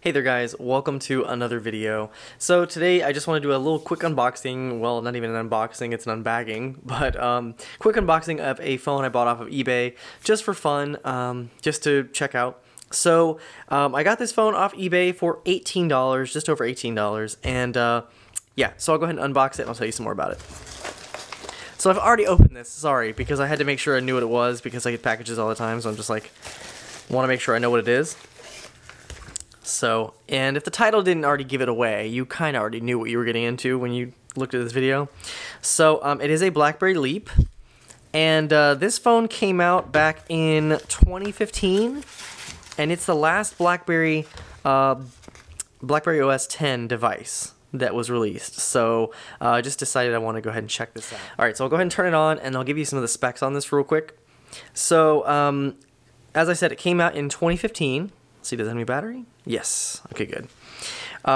Hey there guys, welcome to another video. So today I just want to do a little quick unboxing, well not even an unboxing, it's an unbagging, but quick unboxing of a phone I bought off of eBay just for fun, just to check out. So I got this phone off eBay for $18, just over $18, and yeah, so I'll go ahead and unbox it and I'll tell you some more about it. So I've already opened this, sorry, because I had to make sure I knew what it was because I get packages all the time, so I'm just like, want to make sure I know what it is. So, and if the title didn't already give it away, you kind of already knew what you were getting into when you looked at this video. So, it is a BlackBerry Leap, and this phone came out back in 2015, and it's the last BlackBerry OS 10 device that was released. So, I just decided I want to go ahead and check this out. All right, so I'll go ahead and turn it on, and I'll give you some of the specs on this real quick. So, as I said, it came out in 2015. See, does it have any battery? Yes. Okay, good.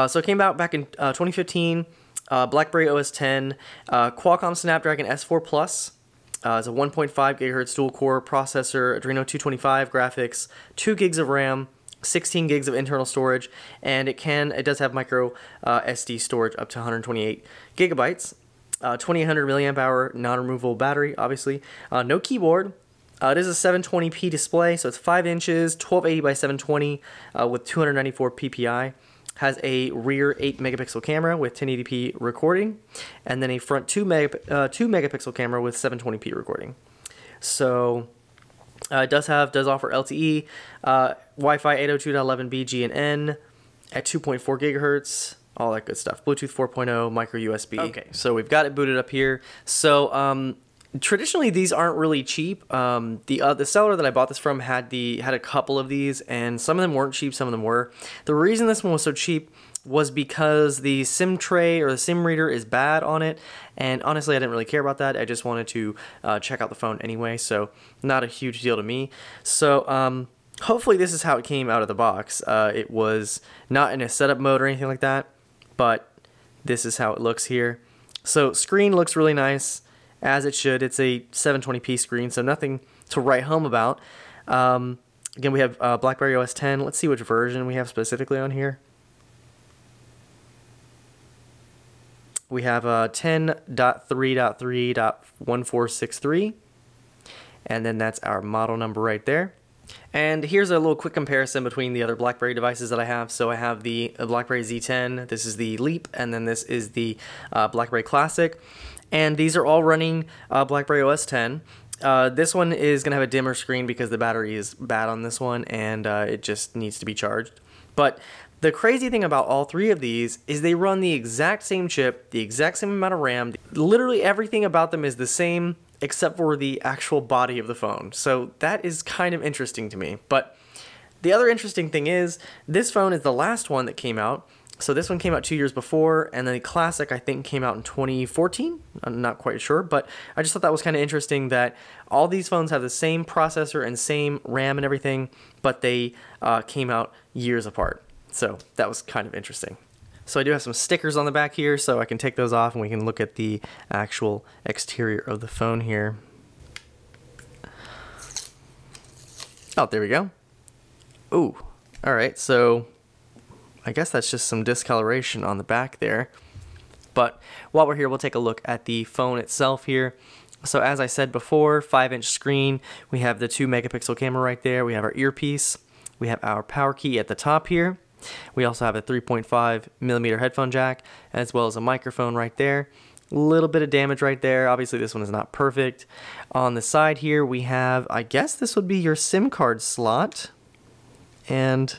So it came out back in 2015, BlackBerry OS 10, Qualcomm Snapdragon S4 Plus. It's a 1.5 gigahertz dual-core processor, Adreno 225 graphics, 2 gigs of RAM, 16 gigs of internal storage, and it does have micro SD storage up to 128 gigabytes. 2800 milliamp hour non-removable battery, obviously. No keyboard. It is a 720p display, so it's 5 inches, 1280 by 720 with 294 ppi. Has a rear 8-megapixel camera with 1080p recording, and then a front 2-megapixel camera with 720p recording. So it does offer LTE, Wi-Fi 802.11b G and N at 2.4 gigahertz. All that good stuff. Bluetooth 4.0, micro USB. Okay, so we've got it booted up here. So traditionally, these aren't really cheap. The seller that I bought this from had a couple of these, and some of them weren't cheap, some of them were. The reason this one was so cheap was because the SIM tray or the SIM reader is bad on it, and honestly, I didn't really care about that. I just wanted to check out the phone anyway, so not a huge deal to me. So hopefully this is how it came out of the box. It was not in a setup mode or anything like that, but this is how it looks here. So screen looks really nice. As it should. It's a 720p screen, so nothing to write home about. Again, we have BlackBerry OS 10. Let's see which version we have specifically on here. We have 10.3.3.1463, and then that's our model number right there. And here's a little quick comparison between the other BlackBerry devices that I have. So I have the BlackBerry Z10, this is the Leap, and then this is the BlackBerry Classic. And these are all running BlackBerry OS 10. This one is going to have a dimmer screen because the battery is bad on this one, and it just needs to be charged. But the crazy thing about all three of these is they run the exact same chip, the exact same amount of RAM. Literally everything about them is the same except for the actual body of the phone. So that is kind of interesting to me. But the other interesting thing is this phone is the last one that came out. So this one came out 2 years before, and then the Classic, I think, came out in 2014. I'm not quite sure, but I just thought that was kind of interesting that all these phones have the same processor and same RAM and everything, but they came out years apart. So that was kind of interesting. So I do have some stickers on the back here, so I can take those off and we can look at the actual exterior of the phone here. Oh, there we go. Ooh, all right, so I guess that's just some discoloration on the back there. But while we're here, we'll take a look at the phone itself here. So as I said before, 5-inch screen. We have the 2-megapixel camera right there. We have our earpiece. We have our power key at the top here. We also have a 3.5mm headphone jack, as well as a microphone right there. A little bit of damage right there. Obviously, this one is not perfect. On the side here, we have, I guess this would be your SIM card slot. And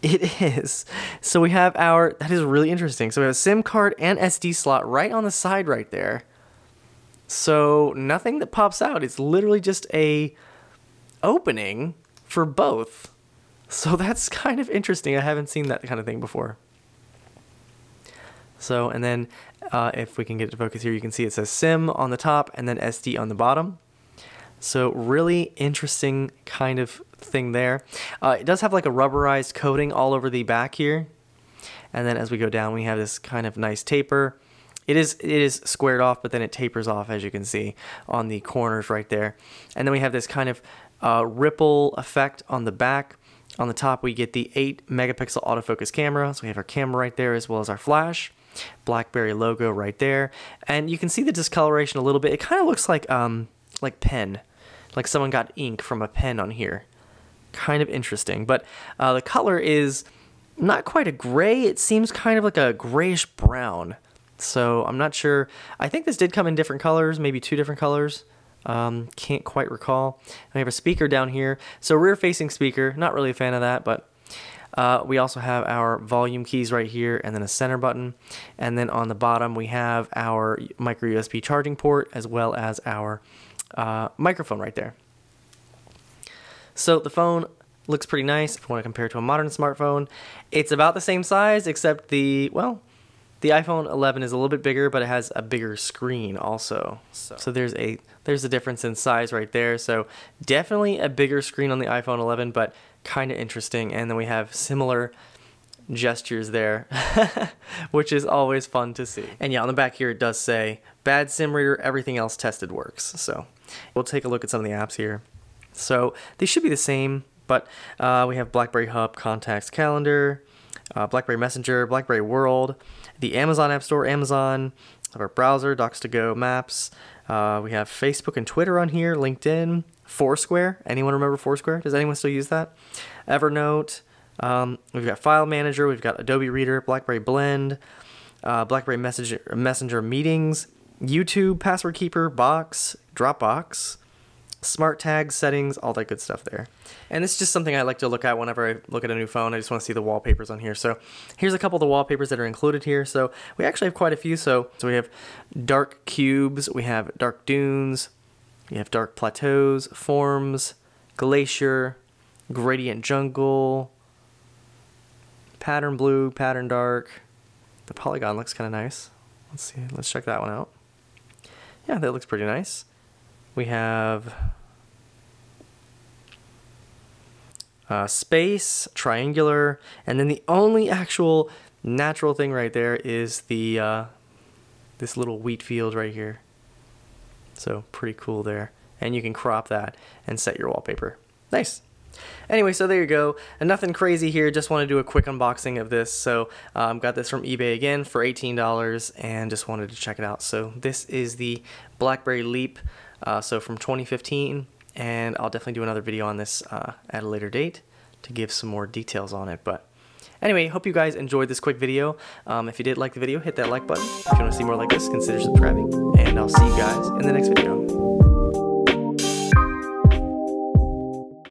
it is. So we have our, that is really interesting. So we have a SIM card and SD slot right on the side right there. So nothing that pops out. It's literally just a opening for both. So that's kind of interesting. I haven't seen that kind of thing before. So, and then if we can get it to focus here, you can see it says SIM on the top and then SD on the bottom. So really interesting kind of thing there. It does have like a rubberized coating all over the back here. And then as we go down, we have this kind of nice taper. It is squared off, but then it tapers off, as you can see, on the corners right there. And then we have this kind of ripple effect on the back. On the top, we get the 8-megapixel autofocus camera. So we have our camera right there as well as our flash. BlackBerry logo right there. And you can see the discoloration a little bit. It kind of looks like pen. Like someone got ink from a pen on here. Kind of interesting. But the color is not quite a gray. It seems kind of like a grayish brown. So I'm not sure. I think this did come in different colors, maybe 2 different colors. Can't quite recall. And we have a speaker down here. So rear-facing speaker, not really a fan of that, but we also have our volume keys right here and then a center button. And then on the bottom, we have our micro USB charging port as well as our microphone right there. So the phone looks pretty nice. If you want to compare it to a modern smartphone, it's about the same size except the, well, the iPhone 11 is a little bit bigger, but it has a bigger screen also. So there's a difference in size right there. So definitely a bigger screen on the iPhone 11, but kind of interesting. And then we have similar gestures there, which is always fun to see. And yeah, on the back here, it does say bad sim reader, everything else tested works. So we'll take a look at some of the apps here. So they should be the same, but we have BlackBerry Hub, Contacts, Calendar, BlackBerry Messenger, BlackBerry World, the Amazon App Store, Amazon, of our browser, Docs2Go, Maps. We have Facebook and Twitter on here, LinkedIn, Foursquare. Anyone remember Foursquare? Does anyone still use that? Evernote. We've got File Manager. We've got Adobe Reader, BlackBerry Blend, BlackBerry Messenger Meetings, YouTube, Password Keeper, Box, Dropbox, Smart tags, settings, all that good stuff there. And it's just something I like to look at whenever I look at a new phone. I just want to see the wallpapers on here. So here's a couple of the wallpapers that are included here. So we actually have quite a few. So we have dark cubes, we have dark dunes, we have dark plateaus, forms, glacier, gradient jungle, pattern blue, pattern dark. The polygon looks kind of nice. Let's see, let's check that one out. Yeah, that looks pretty nice. We have space, triangular, and then the only actual natural thing right there is the this little wheat field right here. So pretty cool there. And you can crop that and set your wallpaper. Nice. Anyway, so there you go. And nothing crazy here. Just want to do a quick unboxing of this. So got this from eBay again for $18 and just wanted to check it out. So this is the BlackBerry Leap. So from 2015, and I'll definitely do another video on this at a later date to give some more details on it. But anyway, hope you guys enjoyed this quick video. If you did like the video, hit that like button. If you want to see more like this, consider subscribing, and I'll see you guys in the next video.